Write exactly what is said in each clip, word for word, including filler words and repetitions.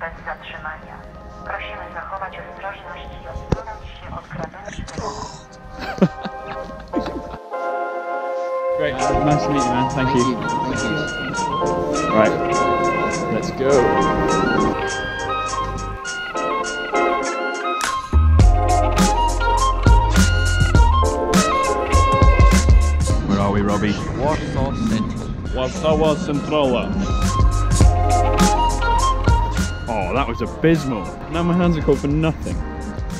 bez zatrzymania. Prosimy zachować ostrożność I odsunąć się od krawędzi tego. Great, nice to meet you, man. Thank, Thank you. you. Thank you. Right, let's go. Robbie. Warsaw Centrala. Warsaw Centrala. Oh, that was abysmal. Now my hands are cold for nothing.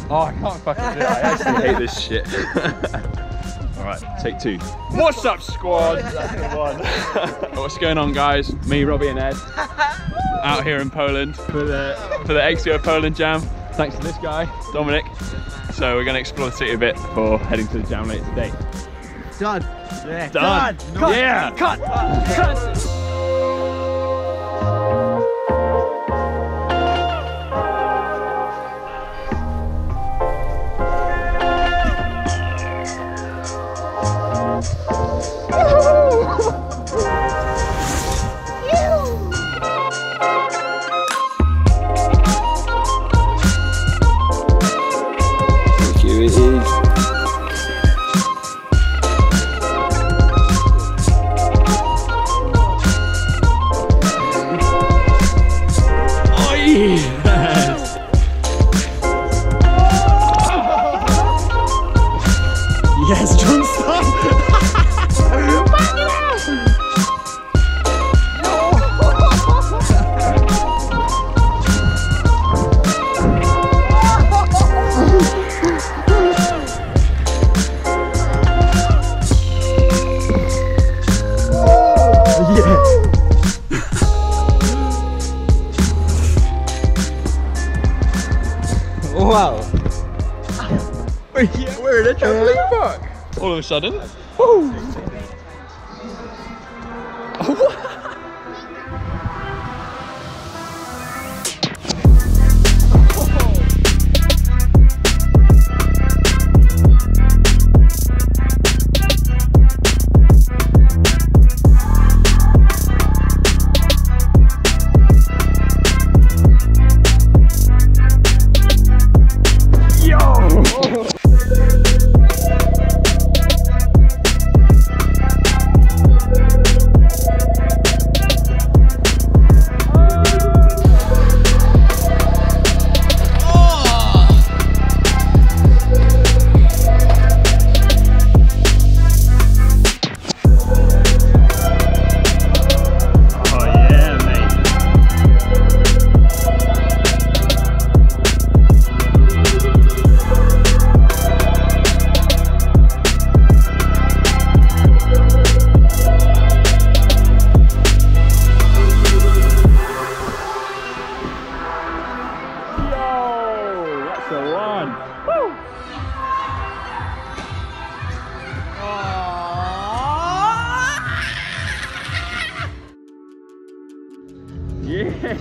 Oh, I can't fucking do it. I actually hate this shit. Alright, take two. What's up, squad? That's the one. What's going on, guys? Me, Robbie, and Ed. Out here in Poland for the, for the Ex Geo Poland jam. Thanks to this guy, Dominic. So, we're going to explore the city a bit before heading to the jam later today. Done. Yeah. Done. Done. Cut. Yeah. Cut. Cut. Cut. Cut. Yes, don't stop! Fuck it out! Yeah! Wow! Yeah, we're in a trampoline park! All of a sudden. Woo!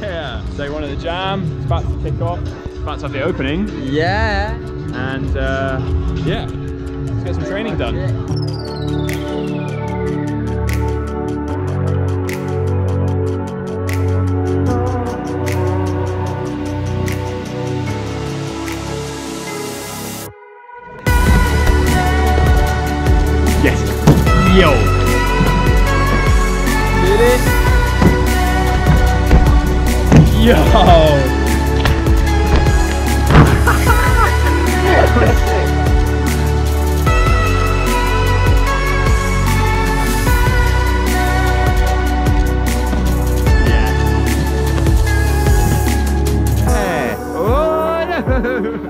Yeah, day one of the jam, it's about to kick off, it's about to have the opening. Yeah. And uh, yeah, let's get some training done. Yes. Yo. Did it. Yo! Yeah. Hey. Oh no!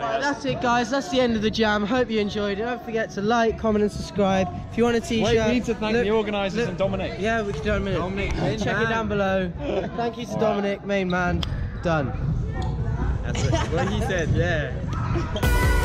Right, that's it guys, that's the end of the jam. Hope you enjoyed it. Don't forget to like, comment and subscribe. If you want a t-shirt, we need to thank look, the organisers look, and Dominic. Yeah, we can do it in a minute. Dominic, check man. It down below. Thank you to All Dominic, right. main man. Done. That's what he said, yeah.